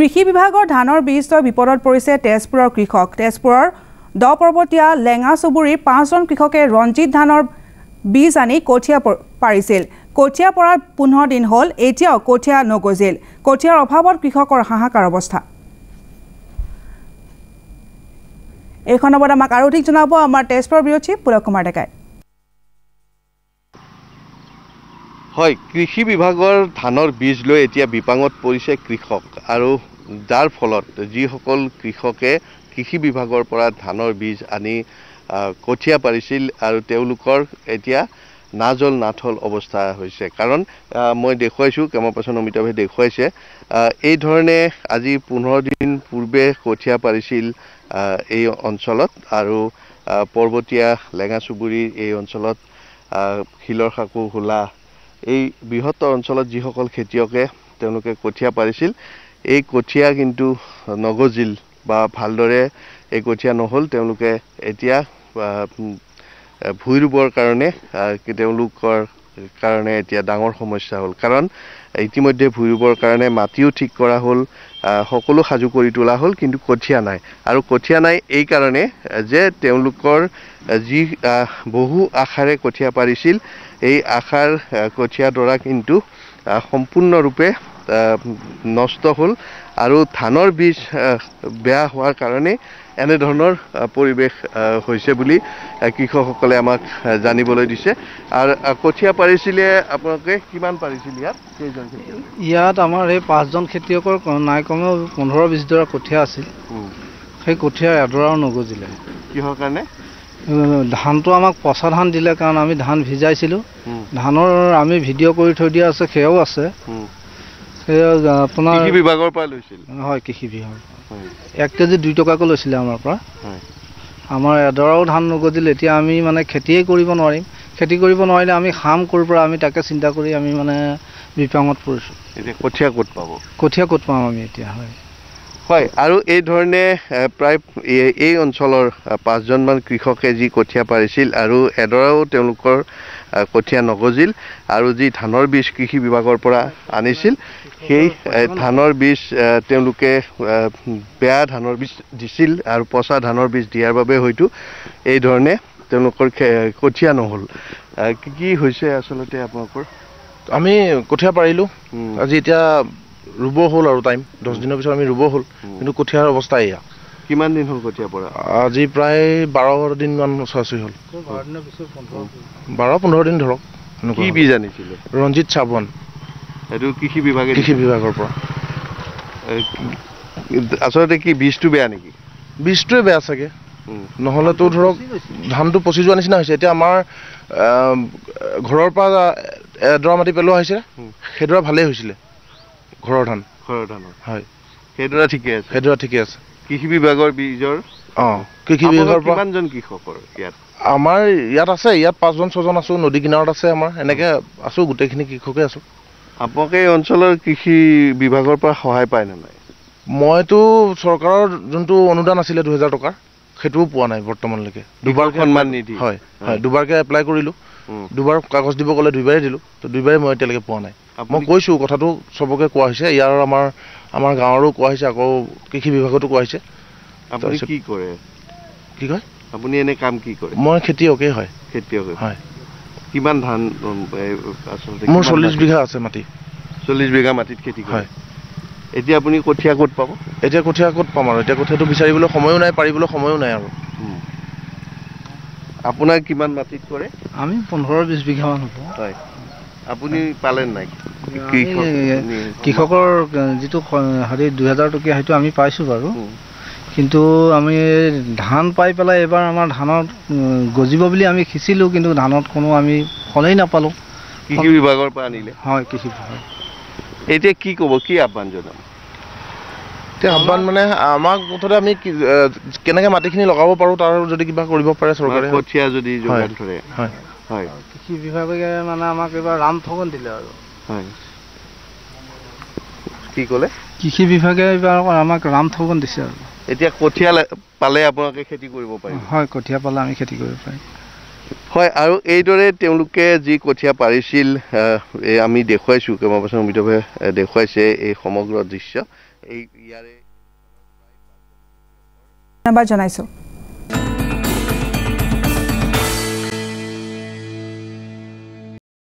কৃষি বিভাগৰ ধানৰ বীজ বিপদত পৰিছে তেজপুৰৰ কৃষক। তেজপুৰৰ দপৰ্বতীয়া লেঙা চুবুৰীৰ ৫জন কৃষকে ৰঞ্জিত ধানৰ বীজ আনি কঠিয়া পাৰিছিল। কঠিয়া পৰাৰ ১৫ দিন হ'ল, এতিয়াও কঠিয়া নগজিল। কঠিয়াৰ অভাৱত কৃষকৰ হাহাকাৰ অৱস্থা। এইখন খবৰত আমাক আৰু অধিক জনাব আমাৰ তেজপুৰৰ বিৰচী পুলক কুমাৰ ডেকাই। হয়, কৃষি বিভাগৰ ধানৰ বীজ লৈ এতিয়া বিপাঙত পৰিছে কৃষক, আৰু যাৰ ফলত যিসকল কৃষকে কৃষি বিভাগৰ পৰা ধানৰ বীজ আনি কঠিয়া পাৰিছিল আৰু তেওঁলোকৰ এতিয়া নাজল নাথল অৱস্থা হৈছে। কাৰণ মই দেখুৱাইছোঁ, কেমেৰা পাৰ্চন অমিতাভে দেখুৱাইছে, এই ধৰণে আজি ১৫ দিন পূৰ্বে কঠিয়া পাৰিছিল এই অঞ্চলত, আৰু পৰ্বতীয়া লেঙা চুবুৰীৰ এই অঞ্চলত শিলৰ সাঁকো হোলা এই বৃহত্তৰ অঞ্চলত যিসকল খেতিয়কে তেওঁলোকে কঠিয়া পাৰিছিল, এই কঠিয়া কিন্তু নগজিল বা ভালদৰে এই কঠিয়া নহ'ল। তেওঁলোকে এতিয়া ভূঁই ৰুবৰ কাৰণে তেওঁলোকৰ কাৰণে এতিয়া ডাঙৰ সমস্যা হ'ল। কাৰণ ইতিমধ্যে ভূঁই ৰুবৰ কাৰণে মাটিও ঠিক কৰা হ'ল, সকলো সাজু কৰি তোলা হ'ল, কিন্তু কঠিয়া নাই। আৰু কঠিয়া নাই এইকাৰণে যে তেওঁলোকৰ যি বহু আশাৰে কঠিয়া পাৰিছিল, এই আশাৰ কঠিয়াৰ দ্বাৰা কিন্তু সম্পূৰ্ণৰূপে নষ্ট হ'ল, আৰু ধানৰ বীজ বেয়া হোৱাৰ কাৰণে এনেধৰণৰ পৰিৱেশ হৈছে বুলি কৃষকসকলে আমাক জানিবলৈ দিছে। আৰু কঠিয়া পাৰিছিলে আপোনালোকে কিমান পাৰিছিল ইয়াত? কেইজন খেতিয়ক ইয়াত? আমাৰ এই ৫জন খেতিয়কৰ নাই কমেও ১৫-২০ ডৰা কঠীয়া আছিল। সেই কঠীয়া এডৰাও নগজিলে। কিহৰ কাৰণে? ধানটো আমাক পচা ধান দিলে, কাৰণ আমি ধান ভিজাইছিলোঁ। ধানৰ আমি ভিডিঅ' কৰি থৈ দিয়া আছে, সেয়াও আছে। আপোনাৰ কৃষি বিভাগৰ পৰা লৈছিল? হয়, কৃষি বিভাগ। 1 কেজি ২ টকাকৈ লৈছিলে আমাৰ পৰা। আমাৰ এডৰাও ধান নগজিল। এতিয়া আমি মানে খেতিয়ে কৰিব নোৱাৰিম। খেতি কৰিব নোৱাৰিলে আমি খাম ক'ৰ পৰা, আমি তাকে চিন্তা কৰি আমি মানে বিপাঙত পৰিছোঁ। এতিয়া কঠীয়া ক'ত পাব? কঠীয়া ক'ত পাম আমি এতিয়া? হয় হয়। আৰু এই ধৰণে প্ৰায় এই অঞ্চলৰ ৫জনমান কৃষকে যি কঠীয়া পাৰিছিল আৰু এডৰাও তেওঁলোকৰ কঠীয়া নগজিল, আৰু যি ধানৰ বীজ কৃষি বিভাগৰ পৰা আনিছিল, সেই ধানৰ বীজ তেওঁলোকে বেয়া ধানৰ বীজ দিছিল, আৰু পচা ধানৰ বীজ দিয়াৰ বাবে হয়তো এই ধৰণে তেওঁলোকৰ কঠীয়া নহ'ল। কি হৈছে আচলতে আপোনালোকৰ? আমি কঠীয়া পাৰিলোঁ আজি, এতিয়া ৰুব হ'ল আৰু টাইম 10 দিনৰ পিছত আমি ৰুব হ'ল, কিন্তু কঠীয়াৰ অৱস্থা এয়া। কিমান দিন হ'ল কঠীয়া পৰা? আজি প্ৰায় 12 দিনমান ওচৰাচৰি হ'ল। 12-15 দিন ধৰক। কি বীজ আনিছিলে? ৰঞ্জিত চাবন। এইটো কৃষি বিভাগে? কৃষি বিভাগৰ পৰা। আচলতে কি বীজটো বেয়া নেকি? বীজটোৱে বেয়া চাগে, নহ'লেতো ধৰক ধানটো পচি যোৱা নিচিনা হৈছে। এতিয়া আমাৰ ঘৰৰ পৰা এডৰা মাটি পেলোৱা হৈছে, সেইডৰা ভালেই হৈছিলে। ঘৰৰ ধান? ঘৰৰ ধান, হয়। সেইডৰা ঠিকে আছে? সেইডৰা ঠিকে আছে। কৃষি বিভাগৰ বীজৰ? অঁ, কৃষি বিভাগৰ পৰা। কিমানজন কৃষকৰ ইয়াত? আমাৰ ইয়াত আছে, ইয়াত ৫-6জন আছোঁ। নদী কিনাৰত আছে আমাৰ, এনেকৈ আছোঁ, গোটেইখিনি কৃষকে আছোঁ। আপোনালোকে এই অঞ্চলৰ কৃষি বিভাগৰ পৰা সহায় পায় নে নাই? মইতো চৰকাৰৰ যোনটো অনুদান আছিলে ২০০০ টকাৰ, সেইটোও পোৱা নাই বৰ্তমানলৈকে। দুবাৰকৈ সন্মান নিদি? হয় হয়, দুবাৰকৈ এপ্লাই কৰিলোঁ। দুবাৰ কাগজ দিব ক'লে, দুইবাৰেই দিলোঁ, তো দুইবাৰেই মই এতিয়ালৈকে পোৱা নাই। মই কৈছোঁ কথাটো, চবকে কোৱা হৈছে, ইয়াৰ আমাৰ গাঁৱৰো কোৱা হৈছে, আকৌ কৃষি বিভাগতো কোৱা হৈছে। আপুনি কি কৰে? কি কয় আপুনি এনে কাম কি কৰে? মই খেতিয়কেই। হয়, খেতিয়কে। হয়। কিমান ধান আচলতে? মোৰ 40 বিঘা আছে মাটি। 40 বিঘা মাটিত খেতি কৰে। হয়। এতিয়া আপুনি কঠীয়া ক'ত পাব? এতিয়া কঠীয়া ক'ত পাম আৰু? এতিয়া কঠীয়াটো বিচাৰিবলৈ সময়ো নাই, পাৰিবলৈ সময়ো নাই আৰু। আপোনাৰ কিমান মাটিত কৰে? আমি 15-20 বিঘামান হ'ব। হয়। আপুনি পালে নাই কৃষকৰ যিটো হেৰি ২০০০ টকীয়া? সেইটো আমি পাইছোঁ বাৰু, কিন্তু আমি ধান পাই পেলাই এইবাৰ আমাৰ ধানত গজিব বুলি আমি সিঁচিলোঁ, কিন্তু ধানত কোনো আমি ফলেই নাপালোঁ। কৃষি বিভাগৰ পৰা আনিলে? হয়, কৃষি বিভাগ। এতিয়া কি ক'ব, কি আহ্বান জনাম? এতিয়া আহ্বান মানে আমাক মুঠতে আমি কেনেকৈ মাটিখিনি লগাব পাৰোঁ তাৰ যদি কিবা কৰিব পাৰে চৰকাৰে, কঠীয়া যদি যোগান ধৰে। হয় হয়, কৃষি বিভাগে মানে আমাক এইবাৰ ৰাম ঠগন দিলে আৰু। হয়, কি ক'লে? কৃষি বিভাগে এইবাৰ আমাক ৰাম ঠগন দিছে আৰু। এতিয়া কঠীয়া পালে আপোনালোকে খেতি কৰিব পাৰিব? হয়, কঠীয়া পালে আমি খেতি কৰিব পাৰিম। হয়। আৰু এইদৰে তেওঁলোকে যি কঠীয়া পাৰিছিল, আমি দেখুৱাইছোঁ, কেমেৰা পাৰ্চন অমিতাভে দেখুৱাইছে এই সমগ্ৰ দৃশ্য। ইয়াৰে ধন্যবাদ জানাইছো।